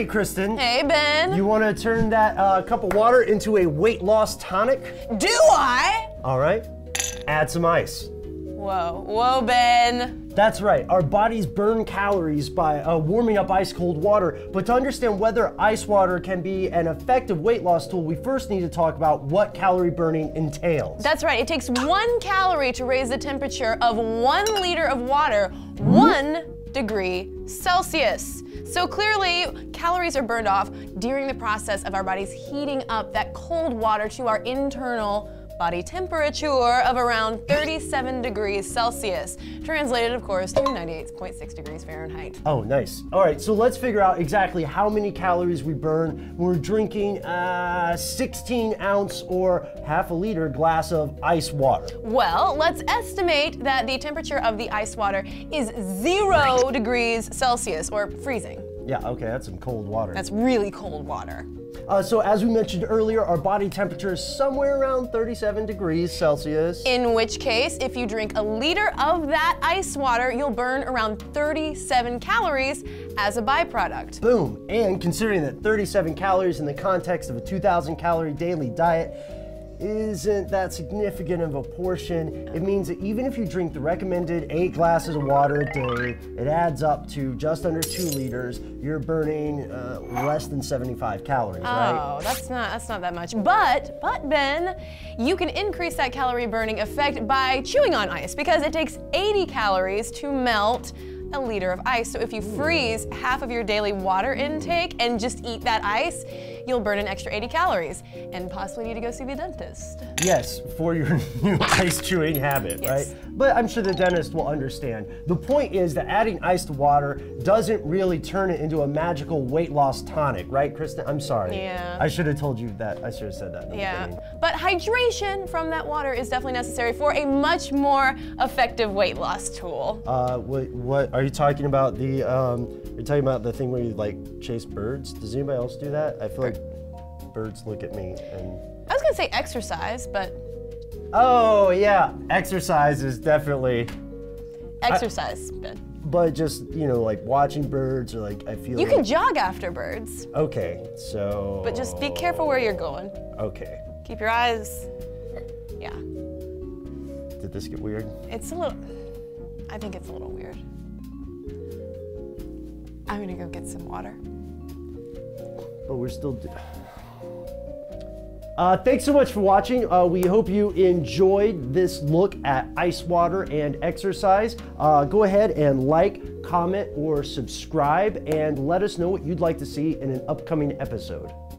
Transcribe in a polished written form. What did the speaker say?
Hey, Kristen. Hey, Ben. You want to turn that cup of water into a weight loss tonic? Do I? All right. Add some ice. Whoa. Whoa, Ben. That's right. Our bodies burn calories by warming up ice-cold water. But to understand whether ice water can be an effective weight loss tool, we first need to talk about what calorie burning entails. That's right. It takes 1 calorie to raise the temperature of 1 liter of water, 1 degree Celsius. So clearly, calories are burned off during the process of our bodies heating up that cold water to our internal body temperature of around 37 degrees Celsius. Translated, of course, to 98.6 degrees Fahrenheit. Oh, nice. All right, so let's figure out exactly how many calories we burn when we're drinking a 16-ounce or ½ a liter glass of ice water. Well, let's estimate that the temperature of the ice water is 0 degrees Celsius, or freezing. Yeah, okay, that's some cold water. That's really cold water. So as we mentioned earlier, our body temperature is somewhere around 37 degrees Celsius. In which case, if you drink a liter of that ice water, you'll burn around 37 calories as a byproduct. Boom, and considering that 37 calories in the context of a 2,000 calorie daily diet isn't that significant of a portion, it means that even if you drink the recommended 8 glasses of water a day, it adds up to just under 2 liters. You're burning less than 75 calories, right? Oh, that's not that much. But Ben, you can increase that calorie burning effect by chewing on ice, because it takes 80 calories to melt a liter of ice. So if you freeze half of your daily water intake and just eat that ice, you'll burn an extra 80 calories and possibly need to go see the dentist. Yes, for your new ice chewing habit, yes. Right? But I'm sure the dentist will understand. The point is that adding ice to water doesn't really turn it into a magical weight loss tonic, right, Kristen? I'm sorry. Yeah. I should have told you that. I should have said that in the beginning. But hydration from that water is definitely necessary for a much more effective weight loss tool. What are you talking about? The you're talking about the thing where you like chase birds? Does anybody else do that? I feel like birds look at me and... I was gonna say exercise, but... Oh, yeah, exercise is definitely... Exercise, Ben. But just, you know, like watching birds or like I feel You can jog after birds. Okay, so... But just be careful where you're going. Okay. Keep your eyes... Yeah. Did this get weird? It's a little... I think it's a little weird. I'm gonna go get some water. But we're still... thanks so much for watching. We hope you enjoyed this look at ice water and exercise. Go ahead and like, comment, or subscribe, and let us know what you'd like to see in an upcoming episode.